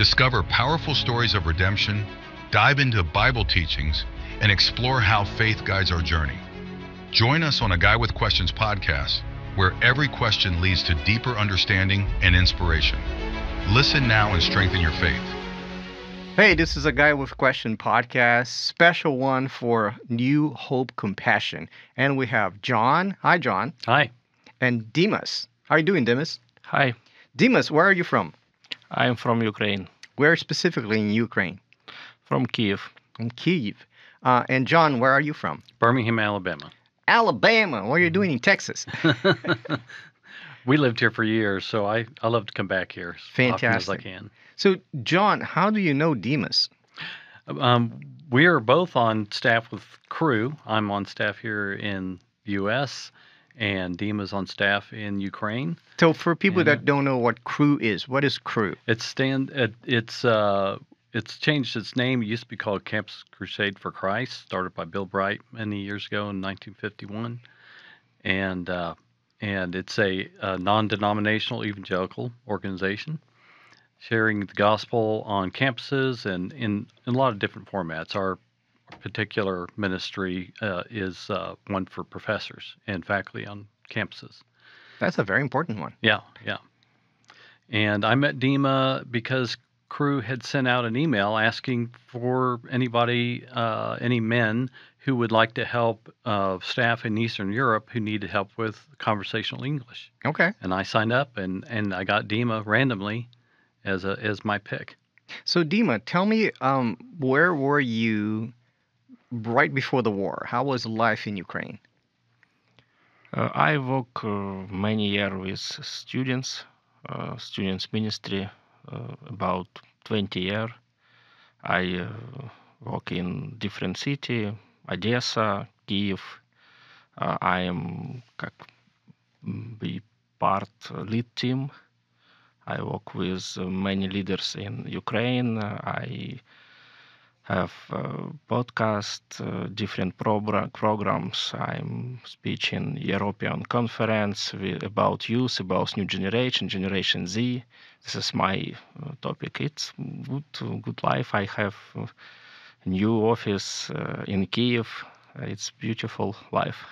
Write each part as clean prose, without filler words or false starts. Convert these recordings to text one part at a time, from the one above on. Discover powerful stories of redemption, dive into Bible teachings, and explore how faith guides our journey. Join us on A Guy With Questions podcast, where every question leads to deeper understanding and inspiration. Listen now and strengthen your faith. Hey, this is A Guy With Question podcast, special one for New Hope Compassion. And we have John. Hi, John. Hi. And Dimas. How are you doing, Dimas? Hi. Dimas, where are you from? I am from Ukraine. Where specifically in Ukraine? From Kyiv. From Kyiv. And John, where are you from? Birmingham, Alabama. Alabama. What are you doing in Texas? We lived here for years, so I love to come back here as often as I can. So, John, how do you know Dimas? We are both on staff with Crew. I'm on staff here in the U.S., and Dima's on staff in Ukraine. So, for people that don't know what Crew is, what is Crew? It's changed its name. It used to be called Campus Crusade for Christ, started by Bill Bright many years ago in 1951, and it's a non-denominational evangelical organization sharing the gospel on campuses and in a lot of different formats. Our particular ministry is one for professors and faculty on campuses. That's a very important one. Yeah, yeah. And I met Dima because Crew had sent out an email asking for anybody, any men who would like to help staff in Eastern Europe who needed help with conversational English. Okay. And I signed up, and I got Dima randomly as my pick. So Dima, tell me, where were you right before the war? How was life in Ukraine? I worked many years with students ministry. About 20 years, I work in different cities, Odessa, Kyiv. I am be part lead team. I work with many leaders in Ukraine. I have podcast, different programs. I'm speaking European conference about youth, about new generation, Generation Z. This is my topic. It's good life. I have a new office in Kyiv. It's beautiful life.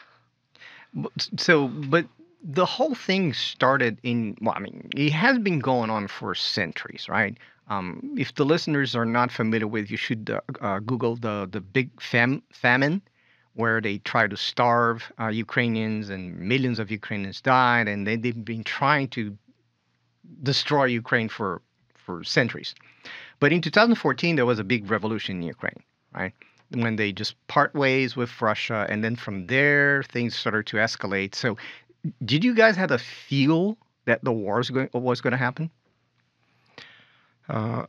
But the whole thing started it has been going on for centuries, right? If the listeners are not familiar with, you should Google the big famine, where they tried to starve Ukrainians, and millions of Ukrainians died, and they've been trying to destroy Ukraine for centuries. But in 2014, there was a big revolution in Ukraine, right? When they just part ways with Russia, and then from there, things started to escalate. So did you guys have a feel that the war was going to happen?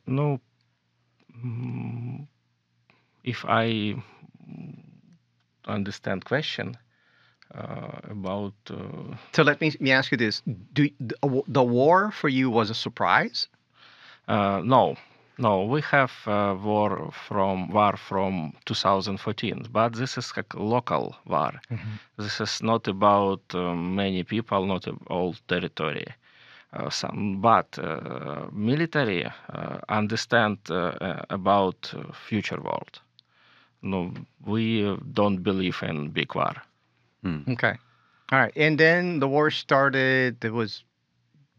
No. If I understand question about... So let me ask you this. The war for you was a surprise? No. We have war from 2014, but this is like local war. Mm-hmm. This is not about many people, not all territory. But military understand about future world. No, we don't believe in big war. Mm. Okay. All right. And then the war started. It was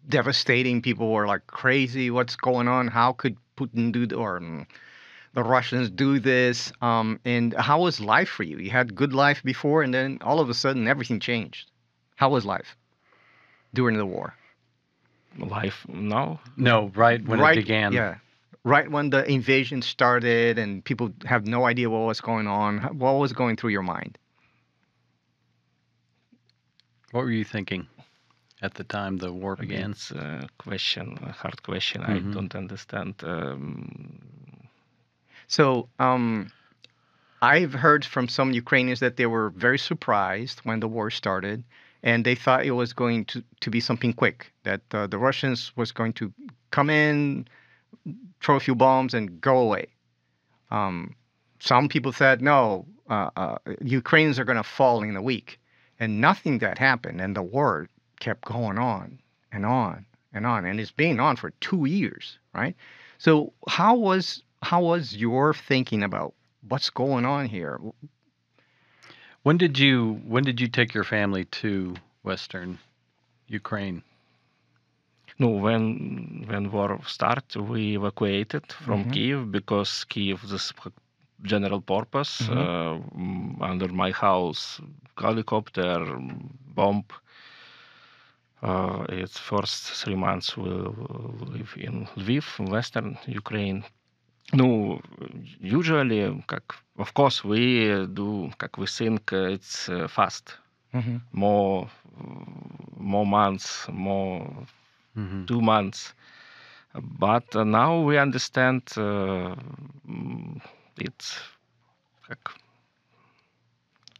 devastating. People were like crazy. What's going on? How could Putin the Russians do this? And how was life for you? You had good life before, and then all of a sudden everything changed. How was life during the war? Life now? No, right when it began. Yeah, right when the invasion started and people have no idea what was going on. What was going through your mind? What were you thinking at the time the war began? It's a hard question. Mm-hmm. I don't understand. I've heard from some Ukrainians that they were very surprised when the war started. And they thought it was going to be something quick, that the Russians was going to come in, throw a few bombs, and go away. Some people said, no, Ukrainians are going to fall in a week. And nothing that happened, and the war kept going on and on and on, and it's been on for 2 years, right? So how was your thinking about what's going on here? When did you take your family to Western Ukraine? No, when war started, we evacuated from Kyiv, because Kyiv is general purpose. Under my house, helicopter, bomb. It's first 3 months we live in Lviv, Western Ukraine. No, usually, of course, we do, we think it's fast. More months, more 2 months. But now we understand it's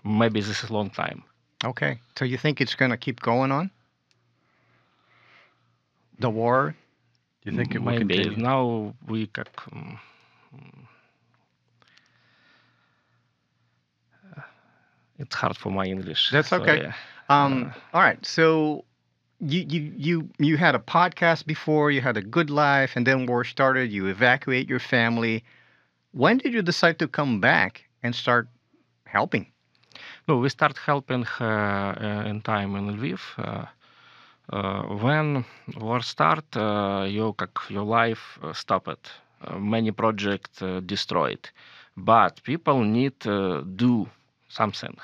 maybe this is a long time. Okay. So you think it's going to keep going on? The war? Do you think it will continue? Now we it's hard for my English. That's okay. So, yeah. All right. So you had a podcast before. You had a good life, and then war started. You evacuate your family. When did you decide to come back and start helping? No, we start helping in time in Lviv. When war started, your life stopped. Many projects destroyed. But people need to do something.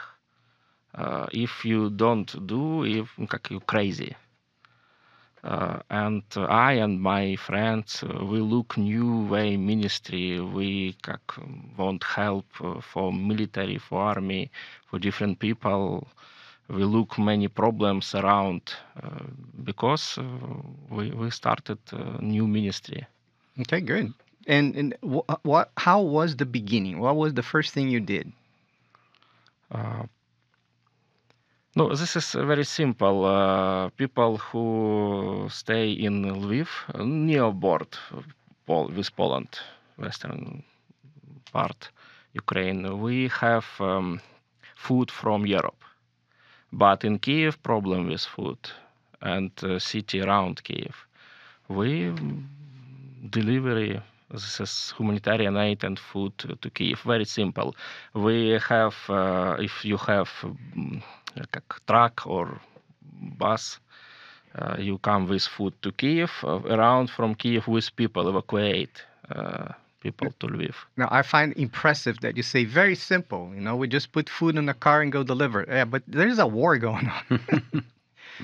If you don't do, you're crazy. And I and my friends, we look new way ministry. We want help for military, for army, for different people. We look many problems around because we started a new ministry. Okay, good. And how was the beginning? What was the first thing you did? No, this is very simple. People who stay in Lviv, near border with Poland, western part, Ukraine, we have food from Europe. But in Kyiv, problem with food and city around Kyiv. We deliver this is humanitarian aid and food to Kyiv. Very simple. We have, if you have a truck or bus, you come with food to Kyiv, around from Kyiv with people, evacuate people to Lviv. Now, I find impressive that you say very simple. You know, we just put food in the car and go deliver. Yeah, but there's a war going on.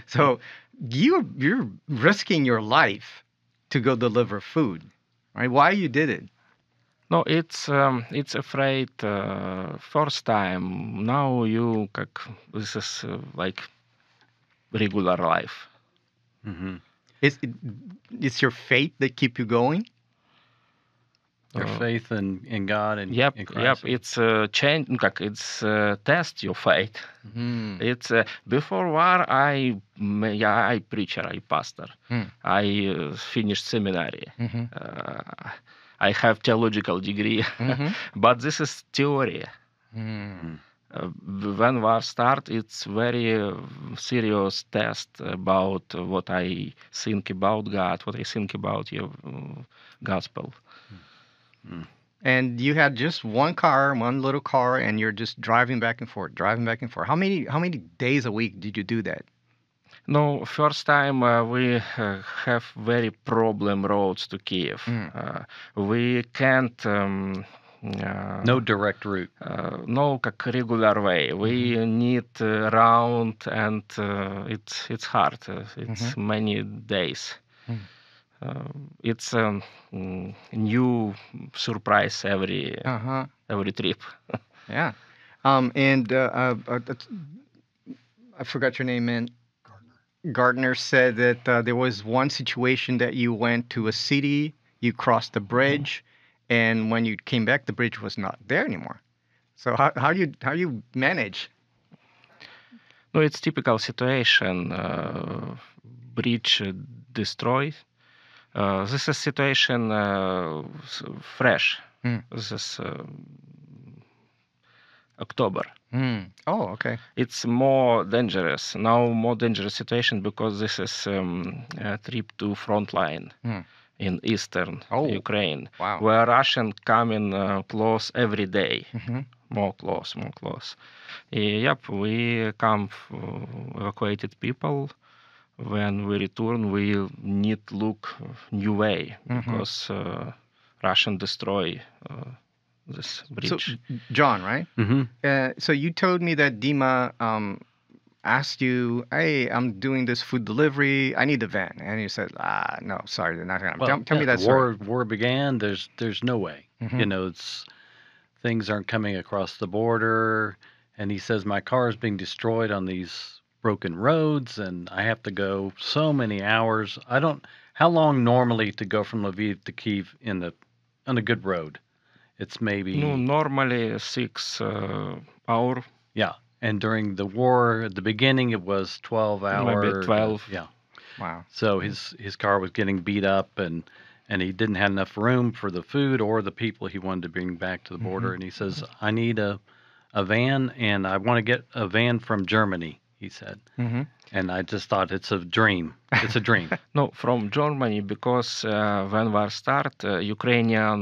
So you're risking your life to go deliver food, right? Why you did it? No, it's afraid first time. Now this is like regular life. Mm-hmm. It's your faith that keep you going. Your faith in God and in Christ. Yep. It's change. It's test your faith. Mm-hmm. It's before war. I preacher. I pastor. Mm. I finished seminary. Mm-hmm. I have theological degree, but this is theory. Mm. When war start, it's very serious test about what I think about God, what I think about your gospel. Mm. And you had just one little car, and you're just driving back and forth, driving back and forth. How many days a week did you do that? No, first time we have very problem roads to Kyiv. Mm. We can't... no direct route. No regular way. We need round, and it's hard. It's many days. Mm. It's a new surprise every trip. Yeah. I forgot your name, man. Gardner said that there was one situation that you went to a city, you crossed the bridge, and when you came back, the bridge was not there anymore. So how do you manage? No, it's typical situation. Bridge destroyed. This is situation fresh. This is October. Oh, okay. It's more dangerous now. More dangerous situation because this is a trip to front line in eastern Ukraine, where Russian coming close every day. More close. Yep, we come evacuated people. When we return, we need look new way because Russian destroy. This bridge. So, John, right? So you told me that Dima asked you, "Hey, I'm doing this food delivery. I need a van," and you said, "Ah, no, sorry, they're not gonna." Well, tell me that story. War began. There's no way. You know, it's things aren't coming across the border, and he says my car is being destroyed on these broken roads, and I have to go so many hours. I don't. How long normally to go from Lviv to Kyiv on a good road? It's maybe normally 6 hours. Yeah, and during the war at the beginning, it was 12 hours. Maybe 12. Yeah, wow. So his car was getting beat up, and he didn't have enough room for the food or the people he wanted to bring back to the border. And he says, "I need a van, and I want to get a van from Germany." He said, and I just thought it's a dream. It's a dream. No, from Germany because when war start, Ukrainian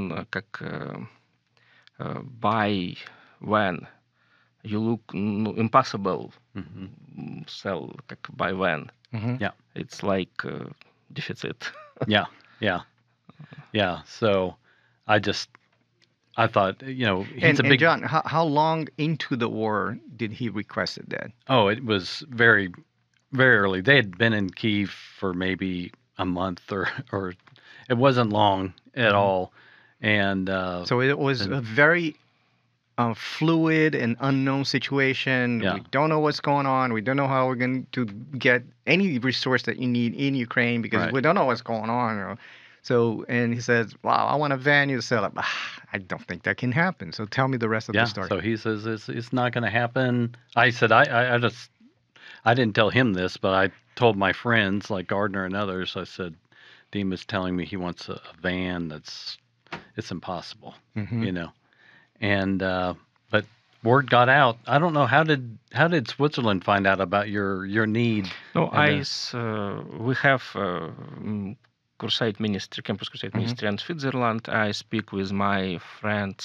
buy when you look impossible sell buy when it's like deficit. yeah. So I thought, you know, and John, how long into the war did he request that? Oh, it was very, very early. They had been in Kyiv for maybe a month or it wasn't long at all. And so it was a very fluid and unknown situation. Yeah. We don't know what's going on. We don't know how we're going to get any resource that you need in Ukraine because we don't know what's going on. So, and he says, "Wow, I want a van." You say, "I don't think that can happen." So tell me the rest of the story. So he says, it's not going to happen. I said, I didn't tell him this, but I told my friends like Gardner and others. I said, "Dima's telling me he wants a van. It's impossible," you know. And but word got out. I don't know how did Switzerland find out about your need? No, we have. Crusade Ministry, Campus Crusade Ministry in Switzerland. I speak with my friends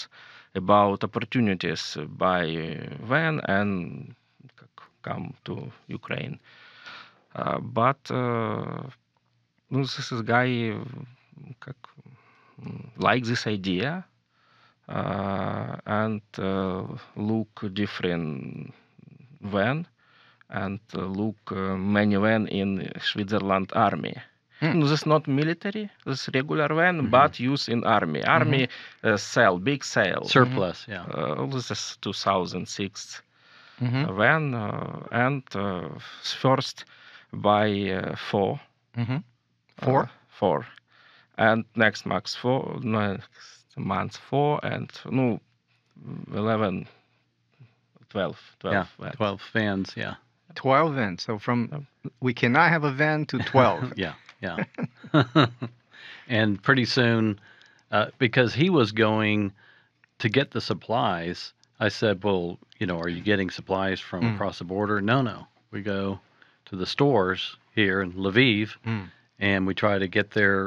about opportunities by van and come to Ukraine. This guy likes this idea and look different van and look many van in Switzerland army. No, this is not military, this is regular van, but used in army. Army sale, big sale. Surplus, this is 2006 van. And first by four. Four? Four. And next month four, and 11, 12. Yeah, 12 vans, 12 vans. So from we cannot have a van to 12. Yeah. And pretty soon, because he was going to get the supplies, I said, "Well, you know, are you getting supplies from across the border?" No. We go to the stores here in Lviv, and we try to get there.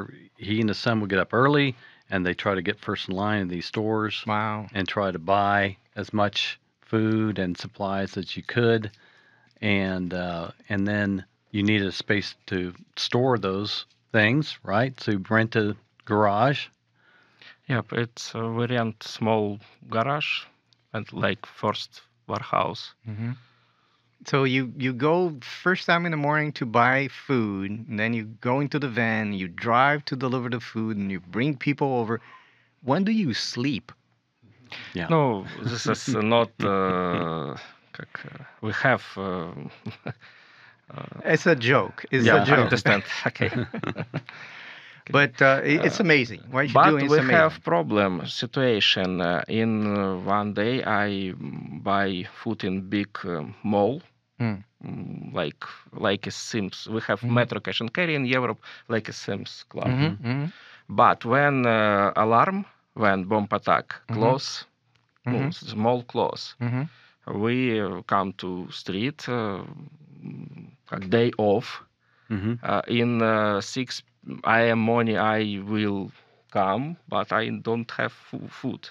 He and his son would get up early, and they try to get first in line in these stores. Wow. And try to buy as much food and supplies as you could. And then you need a space to store those things, right? So you rent a garage. Yep, it's we rent small garage and like first warehouse. So you go first time in the morning to buy food, and then you go into the van, you drive to deliver the food, and you bring people over. When do you sleep? Yeah. No, this is not... we have... it's a joke. It's a joke. I understand. Okay. But it's amazing. We have problem situation. In one day, I buy food in big mall. Like a Sims. We have Metro Cash and Carry in Europe, like a Sims club. But when alarm, when bomb attack close, small clothes. We come to street a day off. In 6 a.m. morning, I will come, but I don't have food.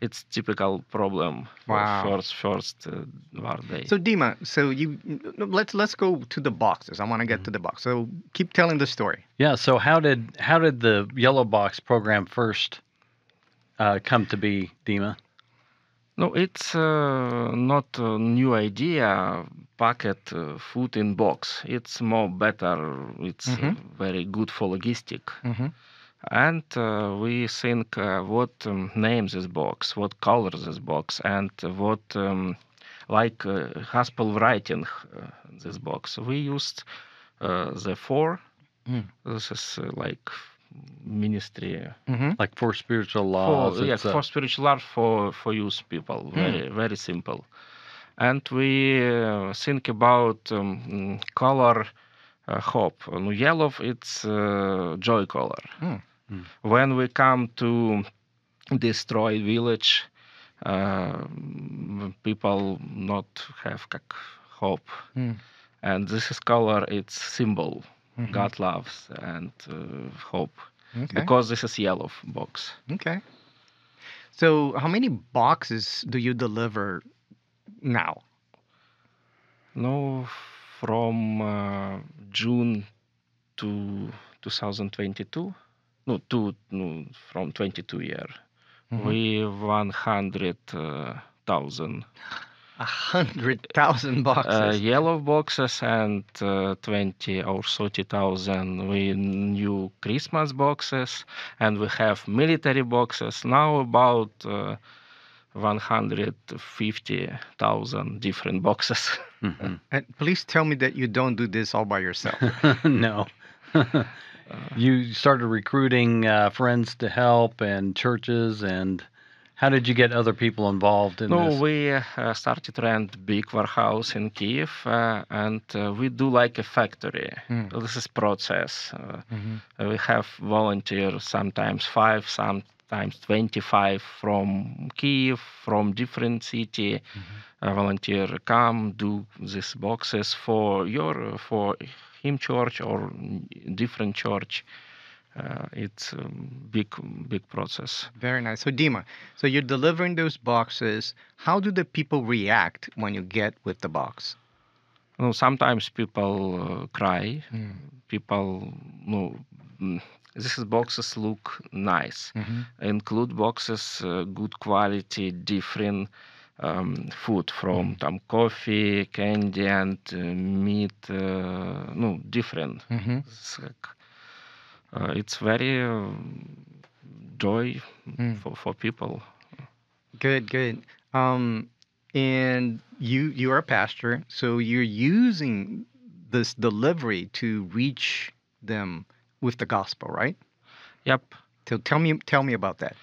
It's typical problem for first war day. So Dima, let's go to the boxes. I want to get to the box. So keep telling the story. Yeah. So how did the Yellow Box program first come to be, Dima? No, it's not a new idea. Packet food in box. It's more better. It's very good for logistics. And we think what name this box, what color this box, and what Haskell writing this box. We used the four. This is like ministry, like four spiritual laws. Four spiritual laws for youth people. Very very simple. And we think about color hope. Yellow, it's joy color. When we come to destroy village, people not have hope, and this is color. It's symbol. God loves and hope, because this is yellow box. Okay. So, how many boxes do you deliver now? No, from June to 2022. From 22 year, we 100,000. 100,000 boxes. Yellow boxes and 20 or 30,000. We new Christmas boxes, and we have military boxes. Now about 150,000 different boxes. And please tell me that you don't do this all by yourself. No. You started recruiting friends to help and churches, and how did you get other people involved in this? No, we started rent big warehouse in Kyiv, and we do like a factory. This is process. We have volunteers, sometimes 5, sometimes 25 from Kyiv, from different city. Volunteer come, do these boxes for him church or different church. It's a big process. Very nice. So Dima, so you're delivering those boxes. How do the people react when you get with the box? No, sometimes people cry. People, this is boxes look nice. Include boxes, good quality, different food from coffee, candy, and meat. Different. It's very joy for people. Good. And you are a pastor, so you're using this delivery to reach them with the gospel, right? Yep. So tell me about that.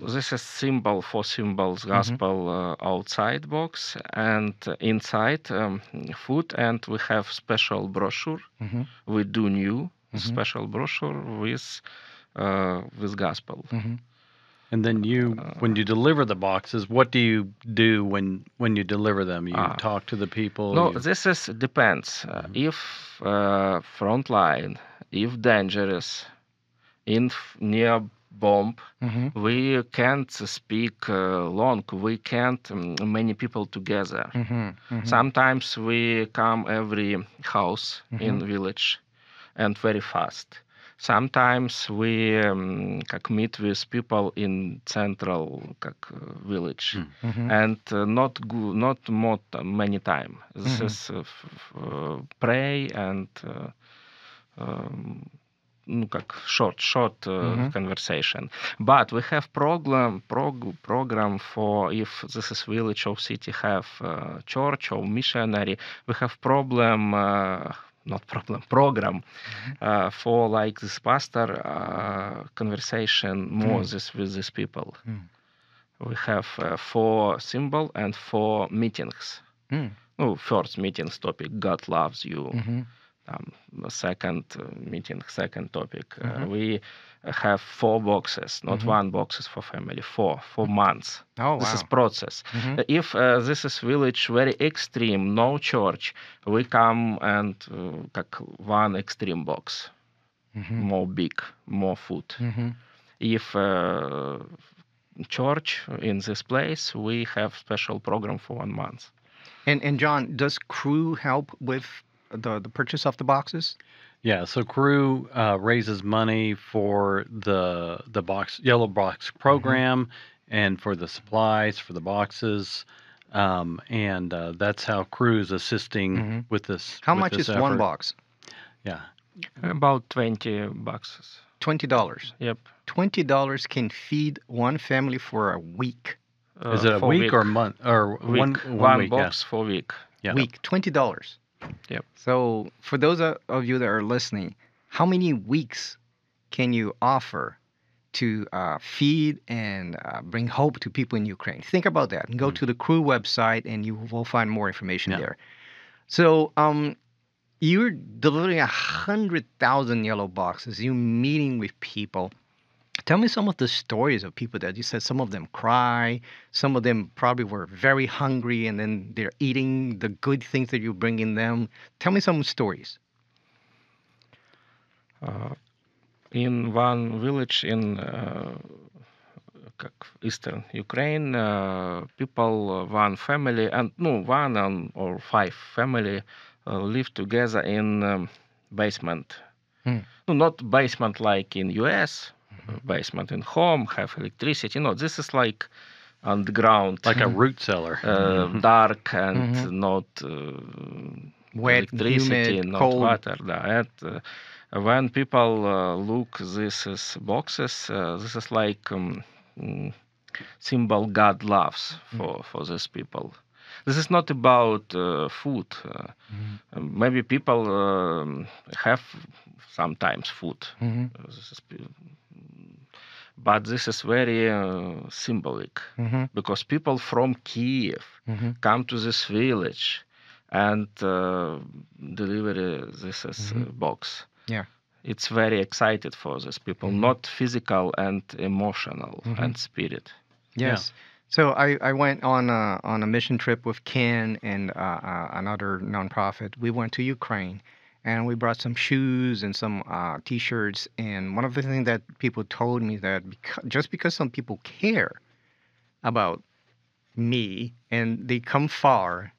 This is symbol for symbols, gospel outside box and inside food, and we have special brochure. We do new. Special brochure with gospel. And then you, when you deliver the boxes, what do you do when you deliver them? You talk to the people? No, this is depends. If frontline, if dangerous, near bomb, we can't speak long. We can't many people together. Sometimes we come every house in village. And very fast. Sometimes we meet with people in central village, and not more many time. This is pray and short conversation. But we have program for if this is village or city have church or missionary. We have program for like this pastor conversation more with these people. We have 4 symbol and 4 meetings. First meetings topic, God loves you. second meeting, second topic. Mm-hmm. We have four boxes, not mm-hmm. one boxes for family, four mm-hmm. months. Oh, this wow. is process. Mm-hmm. If this is village very extreme, no church, we come and like one extreme box, mm-hmm. more big, more food. Mm-hmm. If church in this place, we have special program for 1 month. And John, does Crew help with the purchase of the boxes? Yeah, so Crew raises money for the box Yellow Box Program mm-hmm. and for the supplies for the boxes, and that's how Crew is assisting mm-hmm. with this. How much is one box? Yeah, about 20 boxes. $20. Yep. $20 can feed one family for a week. Is it a week or month or week. One box yeah. for a week? Yeah. Week. $20. Yep. So for those of you that are listening, how many weeks can you offer to feed and bring hope to people in Ukraine? Think about that. Go mm-hmm. to the Crew website and you will find more information yeah. there. So you're delivering 100,000 yellow boxes. You're meeting with people. Tell me some of the stories of people that you said some of them cry, some of them probably were very hungry, and then they're eating the good things that you're bringing them. Tell me some stories. In one village in eastern Ukraine, people, one family, and no, one or five family live together in basement. Hmm. No, not basement like in U.S., basement in home, have electricity. No, this is like underground. Like a root cellar. Mm-hmm. Dark and mm-hmm. not wet, electricity, humid, not cold. Water. And, when people look, this is boxes, this is like symbol God loves for these people. This is not about food. Mm-hmm. Maybe people have sometimes food. Mm-hmm. But this is very symbolic mm-hmm. because people from Kyiv mm-hmm. come to this village and deliver this mm-hmm. box. Yeah, it's very excited for these people, mm-hmm. not physical and emotional mm-hmm. and spirit. Yes. Yeah. So I went on a mission trip with Ken and another nonprofit. We went to Ukraine. And we brought some shoes and some T-shirts. And one of the things that people told me that just because some people care about me and they come far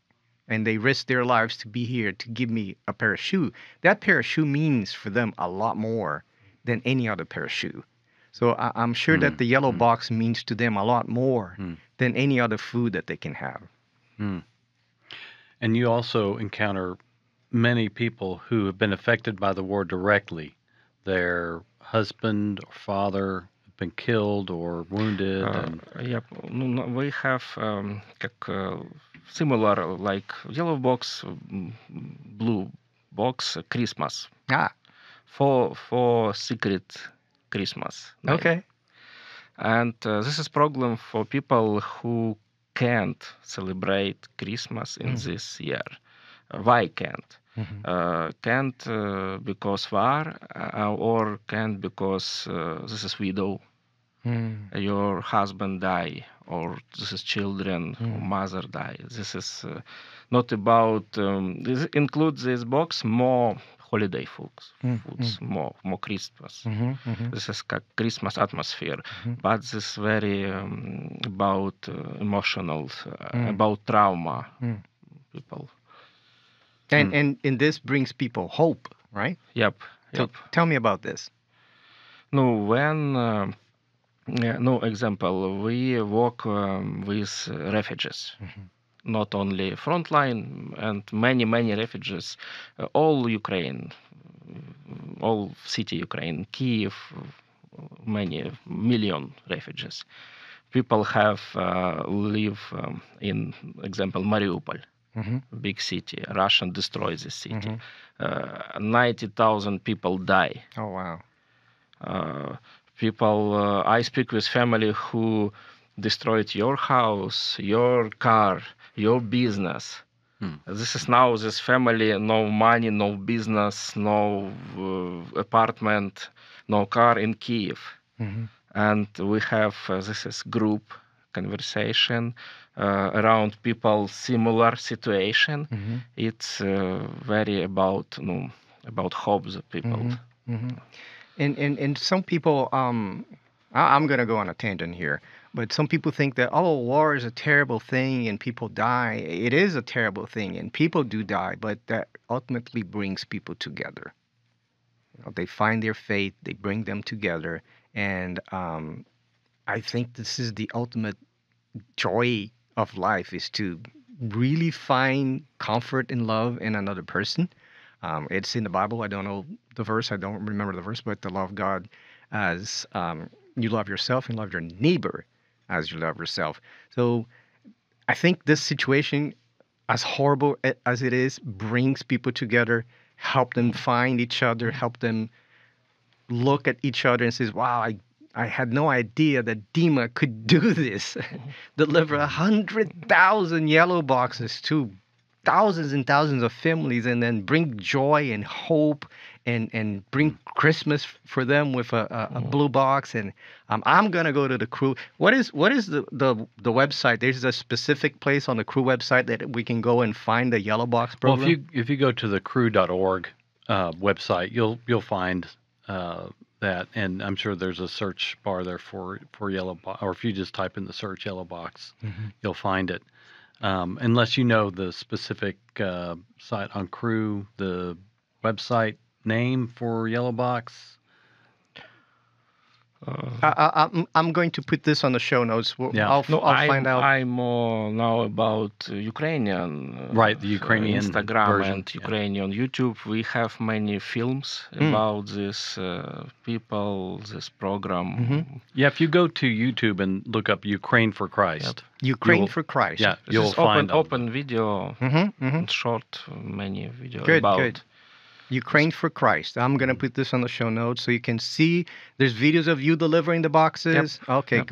and they risk their lives to be here to give me a pair of shoe, that pair of shoe means for them a lot more than any other pair of shoe. So I'm sure that the yellow box means to them a lot more than any other food that they can have. Mm. And you also encounter many people who have been affected by the war directly. Their husband or father have been killed or wounded. Yeah, we have similar, like yellow box, blue box, Christmas. Ah. For secret Christmas. Name. Okay. And this is problem for people who can't celebrate Christmas in this year. Why can't? Mm-hmm. Can't because war, or can't because this is widow, your husband die, or this is children, mother die. This is not about, this includes this box more holiday foods more Christmas. Mm-hmm. Mm-hmm. This is like Christmas atmosphere, but this is very about emotional, about trauma, people. And this brings people hope, right? Yep. So tell me about this. No, when no example, we work with refugees, not only frontline, and many refugees, all Ukraine, all city Ukraine, Kyiv, many million refugees. People have live in example Mariupol. Big city. Russia destroys the city. 90,000 people die. Oh, wow. People, I speak with family who destroyed your house, your car, your business. This is now this family, no money, no business, no apartment, no car in Kyiv. Mm-hmm. And we have this is group conversation around people similar situation. Mm-hmm. It's very about hope the people. Mm-hmm. Mm-hmm. And some people, I'm going to go on a tangent here, but some people think that, war is a terrible thing and people die. It is a terrible thing and people do die, but that ultimately brings people together. They find their faith, they bring them together, and I think this is the ultimate joy of life, is to really find comfort and love in another person. It's in the Bible. I don't know the verse. I don't remember the verse, but the love of God as you love yourself and love your neighbor as you love yourself. So I think this situation, as horrible as it is, brings people together, help them find each other, help them look at each other and says, wow, I had no idea that Dima could do this. Deliver 100,000 yellow boxes to thousands and thousands of families, and then bring joy and hope, and bring Christmas for them with a blue box. And I'm gonna go to the Crew. What is the website? There's a specific place on the Crew website that we can go and find the Yellow Box Program. Well, if you go to the crew.org website, you'll find that, and I'm sure there's a search bar there for Yellow Box, or if you just type in the search Yellow Box, you'll find it. Unless you know the specific site on Crew, the website name for Yellow Box. I'm going to put this on the show notes. Yeah. I'll find out. I more know about Ukrainian. Right, the Ukrainian Instagram version, and Ukrainian YouTube. We have many films about this people, this program. Mm-hmm. Yeah, if you go to YouTube and look up Ukraine for Christ. Yep. Ukraine for Christ. Yeah, you'll find open video, short, many videos about. Good. Ukraine for Christ. I'm going to put this on the show notes so you can see. There's videos of you delivering the boxes. Yep. Okay, yep.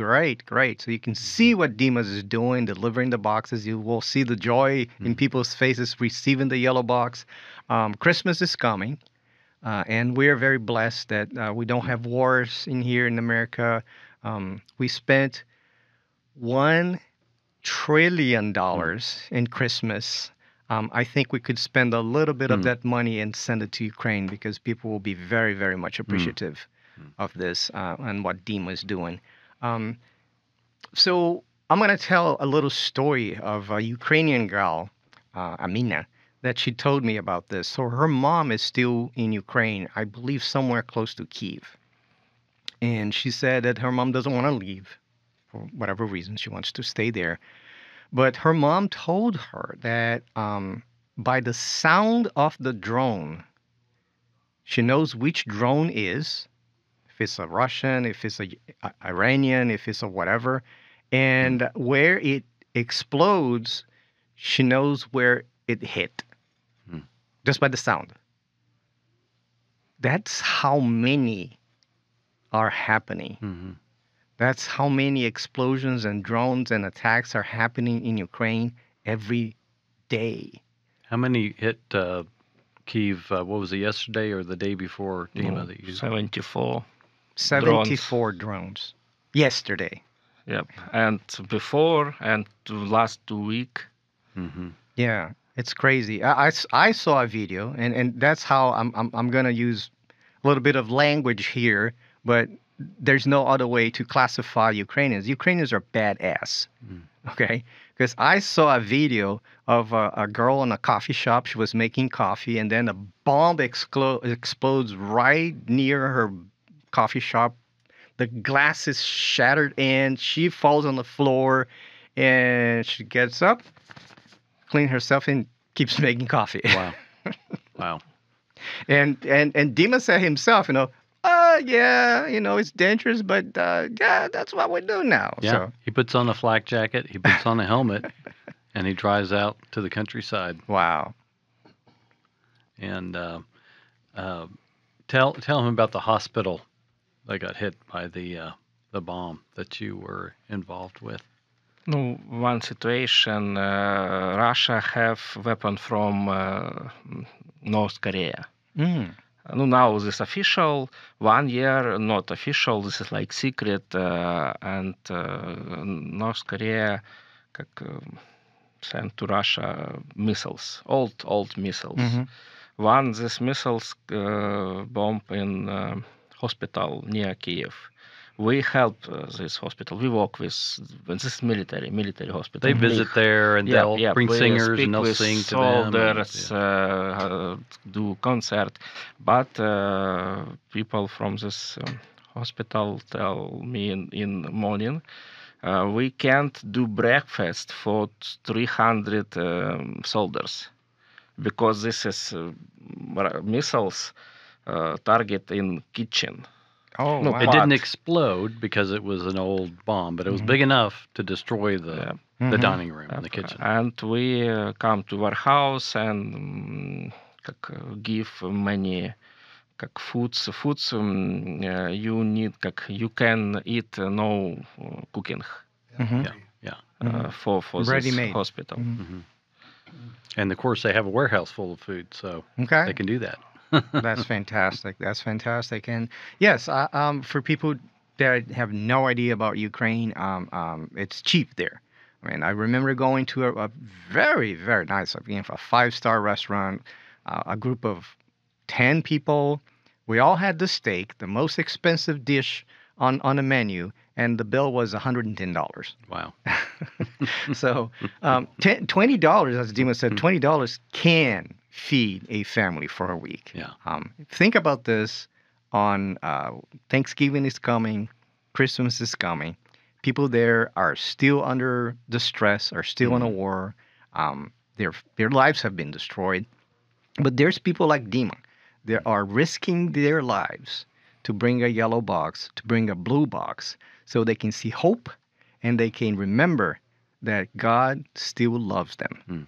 Great. So you can see what Dimas is doing, delivering the boxes. You will see the joy in people's faces receiving the yellow box. Christmas is coming, and we are very blessed that we don't have wars in here in America. We spent $1 trillion in Christmas. I think we could spend a little bit of that money and send it to Ukraine, because people will be very, very much appreciative of this and what Dima is doing. So I'm going to tell a little story of a Ukrainian girl, Amina, that she told me about this. So her mom is still in Ukraine, I believe somewhere close to Kyiv. And she said that her mom doesn't want to leave for whatever reason. She wants to stay there. But her mom told her that by the sound of the drone, she knows which drone is, if it's a Russian, if it's a Iranian, if it's a whatever, and where it explodes, she knows where it hit, just by the sound. That's how many are happening. Mm-hmm. That's how many explosions and drones and attacks are happening in Ukraine every day. How many hit Kyiv, what was it, yesterday or the day before? Dima, that you 74. 74 drones. Yesterday. Yep. And before and last 2 weeks. Mm-hmm. Yeah, it's crazy. I saw a video, and that's how I'm going to use a little bit of language here, but there's no other way to classify Ukrainians. Ukrainians are badass, okay? Because I saw a video of a girl in a coffee shop. She was making coffee, and then a bomb explodes right near her coffee shop. The glass is shattered, and she falls on the floor, and she gets up, cleans herself, and keeps making coffee. Wow. And Dima said himself, it's dangerous, but that's what we do now. Yeah, so he puts on a flak jacket, he puts on a helmet, and he drives out to the countryside. Wow. And tell him about the hospital that got hit by the bomb that you were involved with. One situation, Russia have weapon from North Korea. Mm. Now this official, 1 year, not official, this is like secret, and North Korea sent to Russia missiles, old missiles. Mm-hmm. One, these missiles bomb in hospital near Kyiv. We help this hospital. We work with this military hospital. They visit there and they'll bring singers and they'll sing to them. Soldiers do concert, but people from this hospital tell me in the morning, we can't do breakfast for 300 soldiers because this is missiles target in kitchen. Oh, wow. It didn't explode because it was an old bomb, but it was big enough to destroy the dining room and the kitchen. And we come to our house and give many foods you need. You can eat no cooking. Mm-hmm. For this hospital. Mm-hmm. And of course, they have a warehouse full of food, so they can do that. That's fantastic. And yes, for people that have no idea about Ukraine, it's cheap there. I mean, I remember going to a very, very nice, a five-star restaurant, a group of 10 people. We all had the steak, the most expensive dish on the menu, and the bill was $110. Wow. So $20, as Dima said, $20 can feed a family for a week. Yeah. Think about this on Thanksgiving is coming, Christmas is coming. People there are still under distress, are still in a war. Their lives have been destroyed. But there's people like Dima. They are risking their lives to bring a yellow box, to bring a blue box, so they can see hope and they can remember that God still loves them. Mm.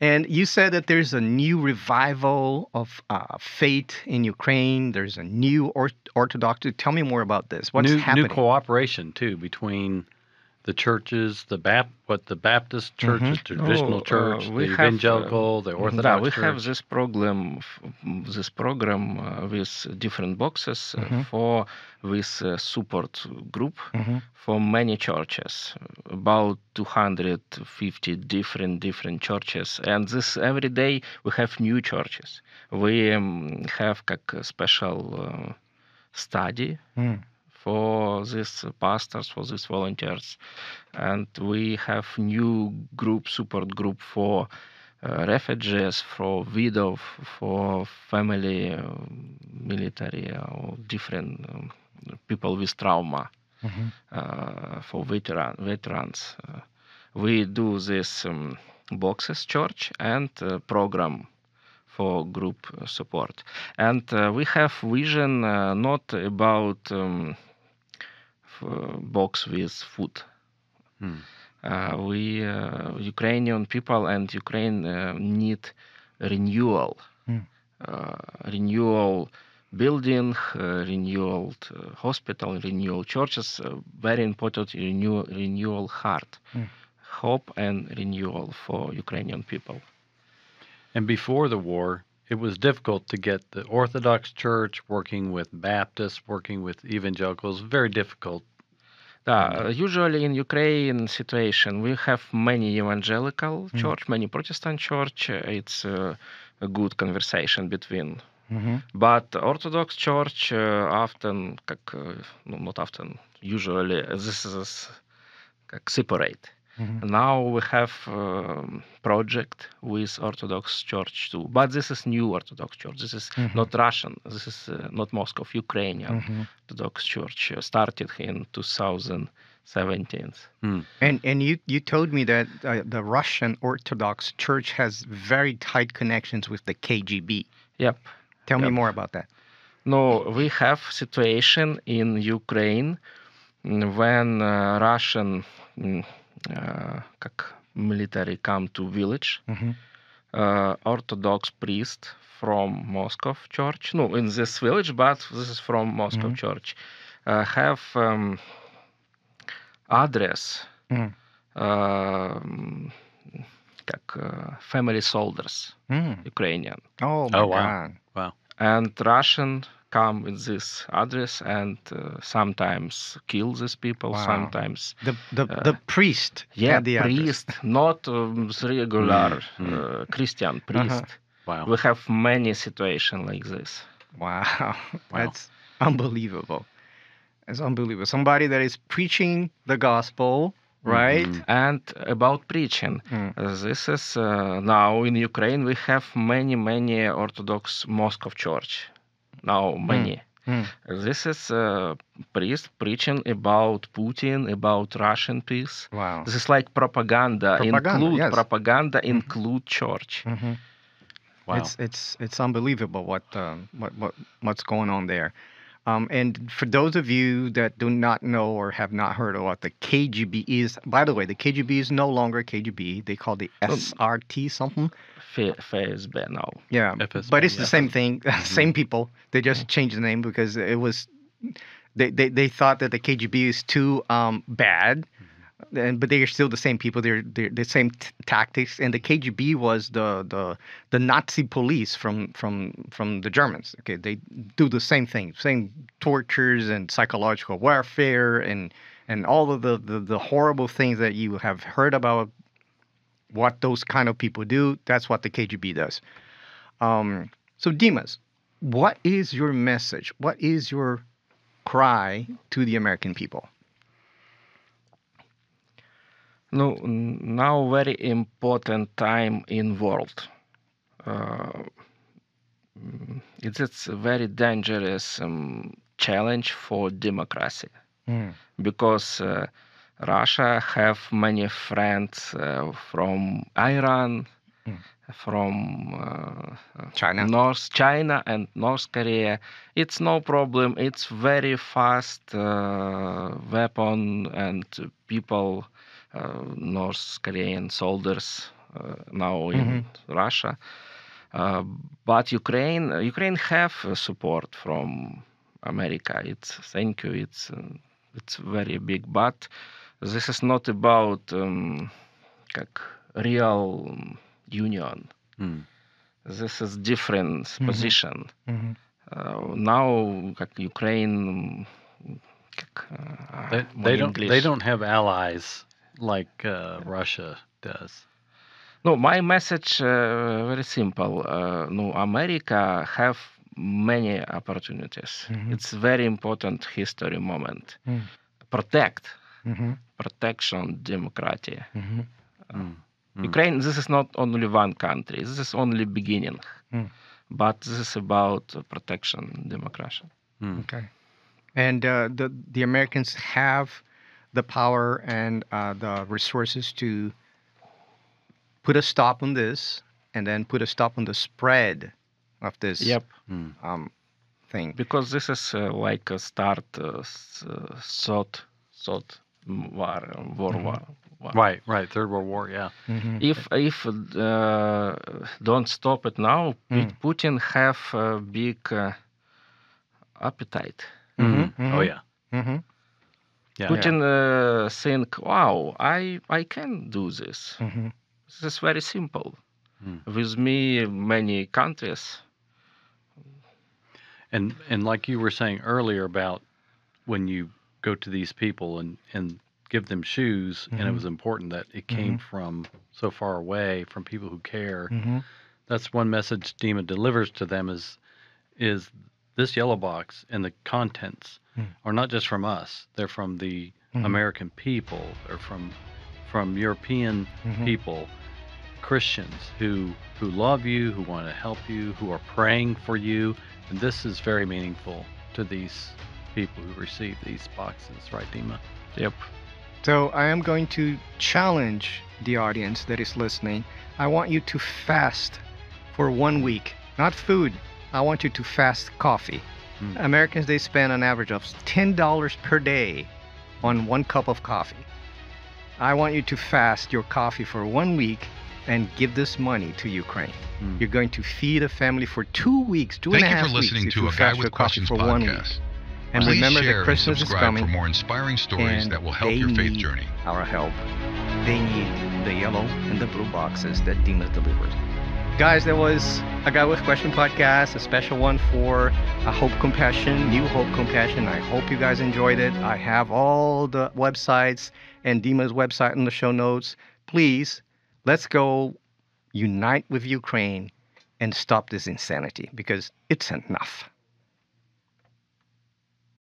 And you said that there's a new revival of faith in Ukraine. There's a new Orthodox. Tell me more about this. What's happening? New cooperation, too, between the churches, the Baptist church, the traditional church, the evangelical, the Orthodox church. We have this program with different boxes for this support group for many churches, about 250 different churches. And this every day we have new churches. We have a special study. Mm. For these pastors, for these volunteers. And we have new support group for refugees, for widows, for family, military, or different people with trauma, for veterans. We do this boxes church and program for group support. And we have vision not about box with food. Hmm. We Ukrainian people and Ukraine need renewal. Hmm. Renewal building, renewal hospital, renewal churches, very important renewal heart. Hmm. Hope and renewal for Ukrainian people. And before the war, it was difficult to get the Orthodox Church working with Baptists, working with evangelicals, very difficult. Usually in Ukraine situation, we have many evangelical church, many Protestant church. It's a good conversation between. Mm-hmm. But Orthodox Church often, not often, usually this is separate. Mm-hmm. Now we have project with Orthodox Church too, but this is new Orthodox Church. This is not Russian. This is not Moscow. Ukrainian Orthodox Church started in 2017. Mm. And you told me that the Russian Orthodox Church has very tight connections with the KGB. Yep. Tell me more about that. No, we have situation in Ukraine when Russian. Military come to village, Orthodox priest from Moscow church, in this village, but this is from Moscow church, have address как family soldiers, Ukrainian. Oh, wow. And Russian come with this address and sometimes kill these people, sometimes... The priest. Yeah, the priest, not regular Christian priest. Uh-huh. Wow. We have many situations like this. Wow. That's unbelievable. It's unbelievable. Somebody that is preaching the gospel... Right. Mm-hmm. And about preaching. This is now in Ukraine we have many Orthodox Moscow church. Now many. This is priest preaching about Putin, about Russian peace. Wow. This is like propaganda, include church. Mm-hmm. Wow. It's unbelievable what's going on there. And for those of you that do not know or have not heard of what the KGB is, by the way, the KGB is no longer KGB. They call the SRT something. FSB now. Yeah, FSB, but it's the same thing, same people. They just changed the name because it was they thought that the KGB is too bad, but they are still the same people. They're the same tactics. And the KGB was the Nazi police from the Germans. Okay, they do the same thing, same tortures and psychological warfare and all of the horrible things that you have heard about. What those kind of people do, that's what the KGB does. So Dimas, what is your message? What is your cry to the American people? No, now very important time in world. It's a very dangerous challenge for democracy because Russia have many friends from Iran, from China, North China and North Korea. It's no problem. It's very fast weapon and people. North Korean soldiers now in Russia, but Ukraine have support from America. It's very big, but this is not about real union. This is different position. Now, Ukraine, they don't have allies. Like Russia does. No, my message very simple. No, America have many opportunities. It's very important history moment. Protect, protection, democracy. Ukraine. This is not only one country. This is only beginning. But this is about protection, democracy. Okay. And the Americans have the power and the resources to put a stop on this and then put a stop on the spread of this thing. Because this is like a start Third World War. Right, Third World War, If don't stop it now, Putin have a big appetite. Putin think, wow, I can do this. This is very simple. With me, many countries. And like you were saying earlier about when you go to these people and give them shoes, and it was important that it came from so far away, from people who care. That's one message Dima delivers to them is this yellow box and the contents are not just from us. They're from the American people or from European people, Christians who love you, who want to help you, who are praying for you. And this is very meaningful to these people who receive these boxes. Right, Dima? Yep. So I am going to challenge the audience that is listening. I want you to fast for 1 week. Not food. I want you to fast coffee. Americans, they spend an average of $10 per day on one cup of coffee. I want you to fast your coffee for 1 week and give this money to Ukraine. You're going to feed a family for 2 weeks, two and a half weeks. Thank you for listening to A Guy With Questions podcast. And remember that Christmas is coming. For more inspiring stories that will help your faith journey. Our help. They need the yellow and the blue boxes that Dima delivered. Guys, there was A Guy With Question podcast, a special one for A Hope Compassion, New Hope Compassion. I hope you guys enjoyed it. I have all the websites and Dima's website in the show notes. Please, let's go unite with Ukraine and stop this insanity because it's enough.